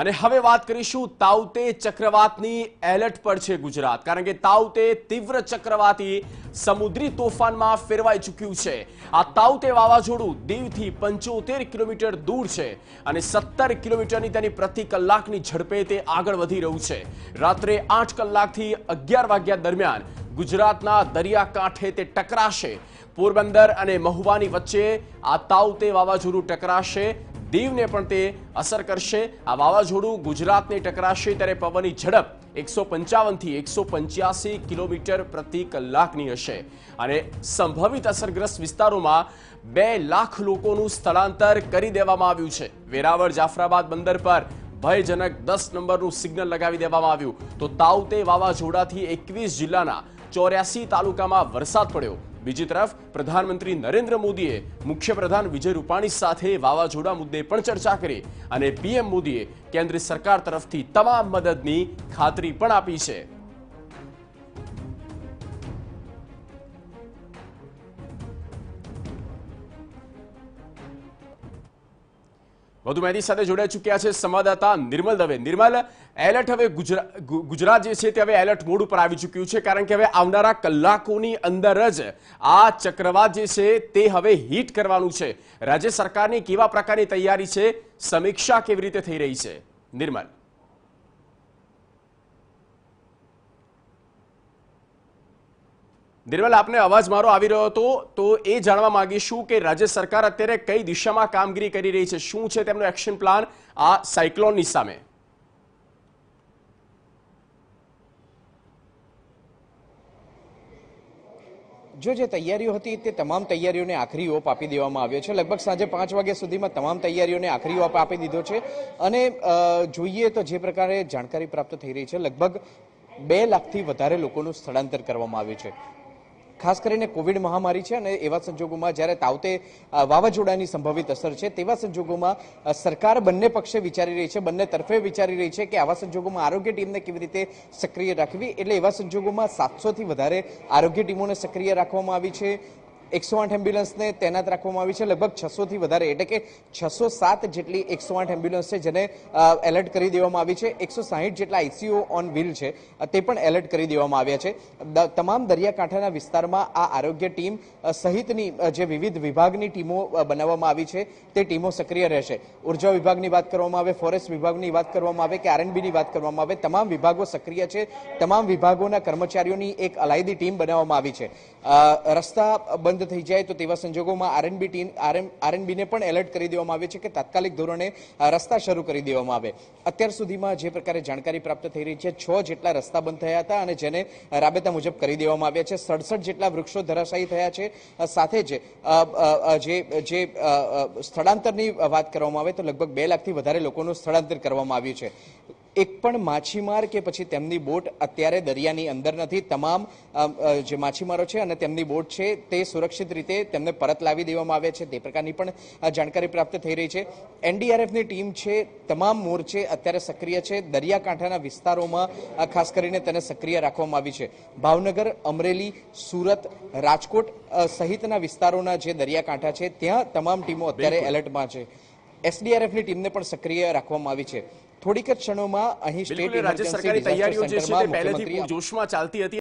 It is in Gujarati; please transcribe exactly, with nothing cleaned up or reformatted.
અને હવે વાત કરીશું તાઉતે ચક્રવાતની એલર્ટ પર છે ગુજરાત, કારણ કે તાઉતે તીવ્ર ચક્રવાતી સમુદ્રી તોફાનમાં ફેરવાઈ ચૂક્યું છે। આ તાઉતે વાવાઝોડું દીવથી પંચોતેર કિલોમીટર દૂર છે અને સત્તર કિલોમીટરની તેની પ્રતિ કલાકની ઝડપે તે આગળ વધી રહ્યું છે। રાત્રે આઠ કલાકથી અગિયાર વાગ્યા દરમિયાન ગુજરાતના દરિયાકાંઠે તે ટકરાશે। પોરબંદર અને મહુવાની વચ્ચે આ તાઉતે વાવાઝોડું ટકરાશે, દીવને પણ તે અસર કરશે। આ વાવાઝોડું ગુજરાતને ટકરાશે ત્યારે પવનની ઝડપ એકસો પંચાવન થી એકસો પંચ્યાસી કિલોમીટર પ્રતિ કલાકની હશે અને સંભવિત અસરગ્રસ્ત વિસ્તારોમાં બે લાખ લોકોનું સ્થળાંતર કરી દેવામાં આવ્યું છે। વેરાવળ જાફરાબાદ બંદર પર ભયજનક દસ નંબરનું સિગ્નલ લગાવી દેવામાં આવ્યું। તો તાઉતે વાવાઝોડાથી એકવીસ જિલ્લાના ચોર્યાસી તાલુકામાં વરસાદ પડ્યો। બીજી તરફ પ્રધાનમંત્રી નરેન્દ્ર મોદીએ મુખ્ય પ્રધાન વિજય રૂપાણી સાથે વાવાઝોડા મુદ્દે પણ ચર્ચા કરી અને પીએમ મોદીએ કેન્દ્ર સરકાર તરફથી તમામ મદદની ખાતરી પણ આપી છે। વધુ માહિતી સાથે જોડાઈ ચૂક્યા છે સંવાદદાતા નિર્મલ દવે। નિર્મલ, એલર્ટ હવે ગુજરાત જે છે તે હવે એલર્ટ મોડ ઉપર આવી ચૂક્યું છે, કારણ કે હવે આવનારા કલાકોની અંદર જ આ ચક્રવાત જે છે તે હવે હિટ કરવાનું છે। રાજ્ય સરકારની કેવા પ્રકારની તૈયારી છે, સમીક્ષા કેવી રીતે થઈ રહી છે? નિર્મલ, નિર્મલ આપને અવાજ મારો આવી રહ્યો હતો, તો એ જાણવા માંગીશું કે રાજ્ય સરકાર અત્યારે કઈ દિશામાં કામગીરી કરી રહી છે, શું છે તેમનો એક્શન પ્લાન આ સાયક્લોનની સામે? जो जो तैयारीओ थी ते तमाम तैयारीओं ने आखरी ओप आपी देवामां आव्यो छे। लगभग साँजे पांच वागे सुधीमां तमाम तैयारीओं ने आखरी ओप आपी दीधो छे अने जोईए तो जे प्रकारे जाणकारी प्राप्त थई रही छे लगभग बे लाखथी वधारे लोकोनुं स्थळांतर करवामां आव्युं छे। खास करीने कोविड महामारी है और एवं संजोगों में जयरे तावते वावाजोड़ानी संभवित असर है तेवा संजोगों में सरकार बंने पक्षे विचारी रही है, बंने तरफे विचारी रही है कि आवा संजोगों में आरोग्य टीम ने केवी रीते सक्रिय राखवी। एटले एवा संजोगों में सात सौ थी वधारे आरोग्य टीमों ने सक्रिय राखवामां आवी छे। एक सौ आठ एम्ब्युलंस ने तैनात रखा है। लगभग छसो थी वधारे एटले के छसो सात जेटली एक सौ आठ एम्ब्युलंस है जेने एलर्ट कर देवामां आवी छे। एक सौ साइठ जेटला आईसीयू ऑन व्हील है ते पण एलर्ट कर देवामां आव्या छे। तमाम दरियाकांठाना विस्तार में आ आरोग्य टीम सहित जे विविध विभागनी टीमों बनाववामां आवी छे ते टीमों सक्रिय रहेशे। ऊर्जा विभागनी बात करवामां आवे, फॉरेस्ट विभागनी बात करवामां आवे के आरएनबीनी बात करवामां आवे, तमाम विभागों सक्रिय है। तमाम विभागों कर्मचारीओनी एक अलायदी टीम बनाववामां आवी छे। रस्ता बंद થઈ જાય તો તેવા સંજોગોમાં આરએનબી ટીમ આરએનબી ને પણ એલર્ટ કરી દેવામાં આવે છે કે તાત્કાલિક ધોરણે રસ્તા શરૂ કરી દેવામાં આવે। અત્યાર સુધીમાં જે પ્રકારે જાણકારી પ્રાપ્ત થઈ રહી છે છ જેટલા રસ્તા બંધ થયા હતા અને જેને રાબેતા મુજબ કરી દેવામાં આવ્યા છે। સડસઠ જેટલા વૃક્ષો ધરાશાયી થયા છે। સાથે જ જે જે સ્થળાંતરની વાત કરવામાં આવે તો લગભગ બે લાખથી વધારે લોકોનું સ્થળાંતર કરવામાં આવ્યું છે। एक पण माछीमार के पछी तेमनी बोट अत्यारे दरियानी अंदर नथी। तमाम जे माछीमारो छे अने तेमनी बोट छे ते सुरक्षित रीते तेमने परत लावी देवामां आव्या छे ते प्रकारनी पण जाणकारी प्राप्त थई रही छे। एनडीआरएफनी टीम छे तमाम मोर्चे अत्यारे सक्रिय छे। दरियाकांठाना विस्तारोमां खास करीने तेने सक्रिय राखवामां आवी छे। भावनगर, अमरेली, सूरत, राजकोट सहितना विस्तारोना जे दरियाकांठा छे त्यां तमाम टीमो अत्यारे एलर्टमां छे। एसडीआरएफनी टीमने पण सक्रिय राखवामां आवी छे। थोड़ीक क्षणों में अहीं स्टेट राज्य सरकारी तैयारियों पहले जोश में चलती थी।